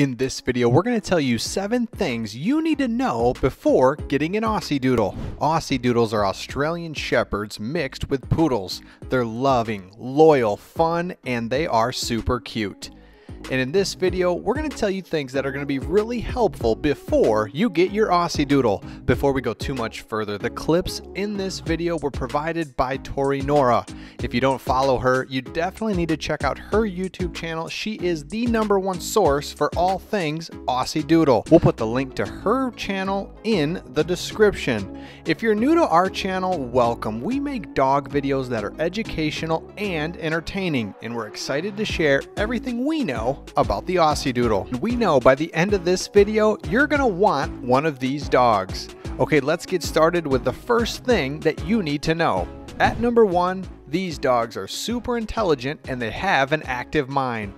In this video, we're going to tell you 7 things you need to know before getting an Aussiedoodle. Aussiedoodles are Australian Shepherds mixed with poodles. They're loving, loyal, fun, and they are super cute. And in this video, we're going to tell you things that are going to be really helpful before you get your Aussiedoodle. Before we go too much further, the clips in this video were provided by Torey Noora. If you don't follow her, you definitely need to check out her YouTube channel. She is the #1 source for all things Aussiedoodle. We'll put the link to her channel in the description. If you're new to our channel, welcome. We make dog videos that are educational and entertaining, and we're excited to share everything we know about the Aussiedoodle. We know by the end of this video, you're gonna want one of these dogs. Okay, let's get started with the first thing that you need to know. At #1, these dogs are super intelligent and they have an active mind.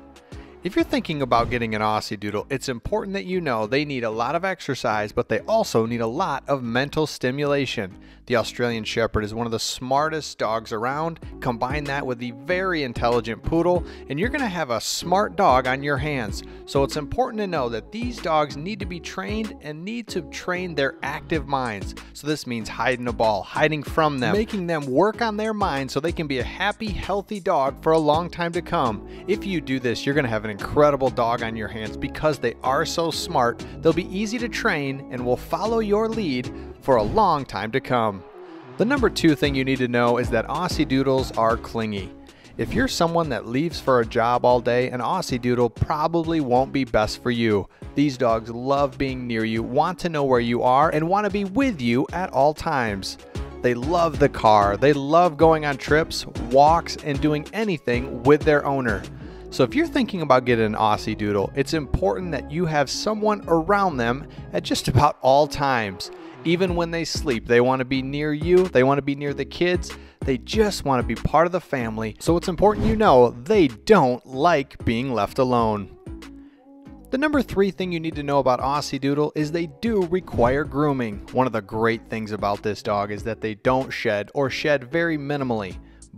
If you're thinking about getting an Aussiedoodle, it's important that you know they need a lot of exercise, but they also need a lot of mental stimulation. The Australian Shepherd is one of the smartest dogs around. Combine that with the very intelligent poodle, and you're going to have a smart dog on your hands. So it's important to know that these dogs need to be trained and need to train their active minds. So this means hiding a ball, hiding from them, making them work on their mind so they can be a happy, healthy dog for a long time to come. If you do this, you're going to have an incredible dog on your hands because they are so smart. They'll be easy to train and will follow your lead for a long time to come. The #2 thing you need to know is that Aussiedoodles are clingy. If you're someone that leaves for a job all day, an Aussiedoodle probably won't be best for you. These dogs love being near you, want to know where you are, and want to be with you at all times. They love the car. They love going on trips, walks, and doing anything with their owner. So if you're thinking about getting an Aussiedoodle, it's important that you have someone around them at just about all times. Even when they sleep, they want to be near you, they want to be near the kids, they just want to be part of the family. So it's important you know they don't like being left alone. The #3 thing you need to know about Aussiedoodle is they do require grooming. One of the great things about this dog is that they don't shed or shed very minimally.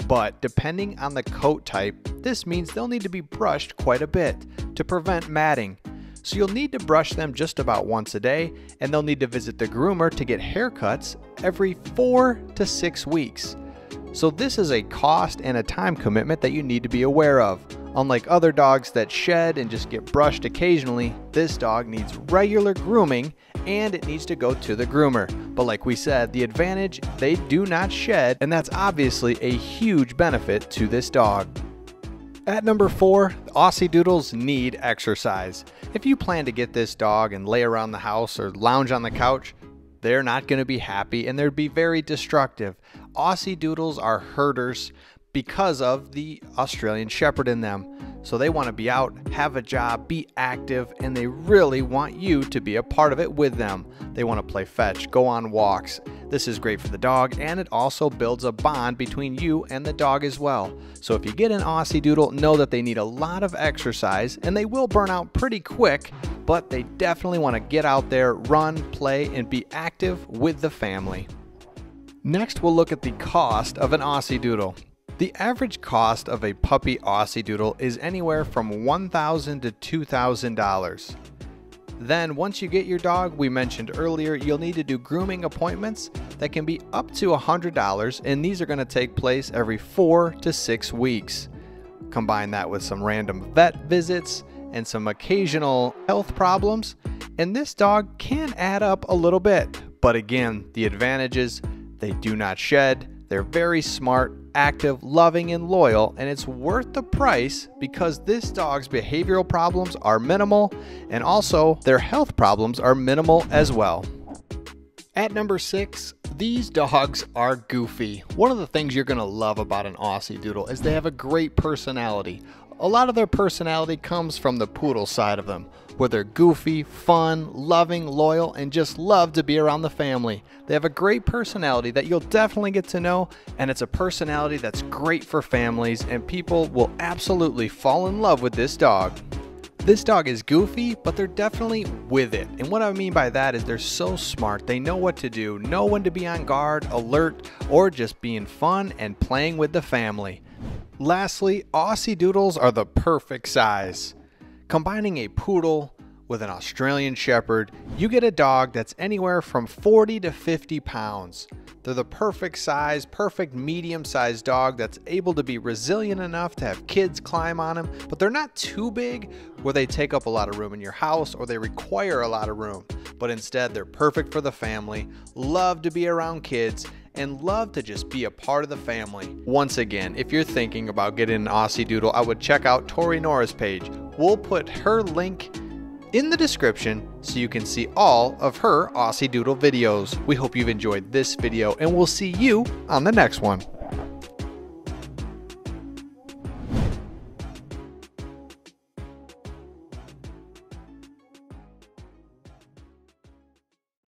But depending on the coat type, this means they'll need to be brushed quite a bit to prevent matting. So you'll need to brush them just about once a day, and they'll need to visit the groomer to get haircuts every 4 to 6 weeks. So this is a cost and a time commitment that you need to be aware of. Unlike other dogs that shed and just get brushed occasionally, this dog needs regular grooming and it needs to go to the groomer. But like we said, the advantage, they do not shed, and that's obviously a huge benefit to this dog. At #4, Aussiedoodles need exercise. If you plan to get this dog and lay around the house or lounge on the couch, they're not going to be happy and they'd be very destructive. Aussiedoodles are herders because of the Australian Shepherd in them. So they want to be out, have a job, be active, and they really want you to be a part of it with them. They want to play fetch, go on walks. This is great for the dog, and it also builds a bond between you and the dog as well. So if you get an Aussiedoodle, know that they need a lot of exercise, and they will burn out pretty quick, but they definitely want to get out there, run, play, and be active with the family. Next, we'll look at the cost of an Aussiedoodle. The average cost of a puppy Aussiedoodle is anywhere from $1,000 to $2,000. Then once you get your dog, we mentioned earlier, you'll need to do grooming appointments that can be up to $100, and these are going to take place every 4 to 6 weeks. Combine that with some random vet visits and some occasional health problems, and this dog can add up a little bit. But again, the advantages, they do not shed, they're very smart, active, loving, and loyal, and it's worth the price because this dog's behavioral problems are minimal, and also their health problems are minimal as well. At #6, these dogs are goofy. One of the things you're gonna love about an Aussiedoodle is they have a great personality. A lot of their personality comes from the poodle side of them, where they're goofy, fun, loving, loyal, and just love to be around the family. They have a great personality that you'll definitely get to know, and it's a personality that's great for families, and people will absolutely fall in love with this dog. This dog is goofy, but they're definitely with it. And what I mean by that is they're so smart. They know what to do, know when to be on guard, alert, or just being fun and playing with the family. Lastly, Aussiedoodles are the perfect size. Combining a poodle with an Australian Shepherd, you get a dog that's anywhere from 40 to 50 pounds. They're the perfect size, perfect medium-sized dog that's able to be resilient enough to have kids climb on them, but they're not too big where they take up a lot of room in your house or they require a lot of room. But instead, they're perfect for the family, love to be around kids, and love to just be a part of the family. Once again, if you're thinking about getting an Aussiedoodle, I would check out Torey Noora's page. We'll put her link in the description so you can see all of her Aussiedoodle videos. We hope you've enjoyed this video and we'll see you on the next one.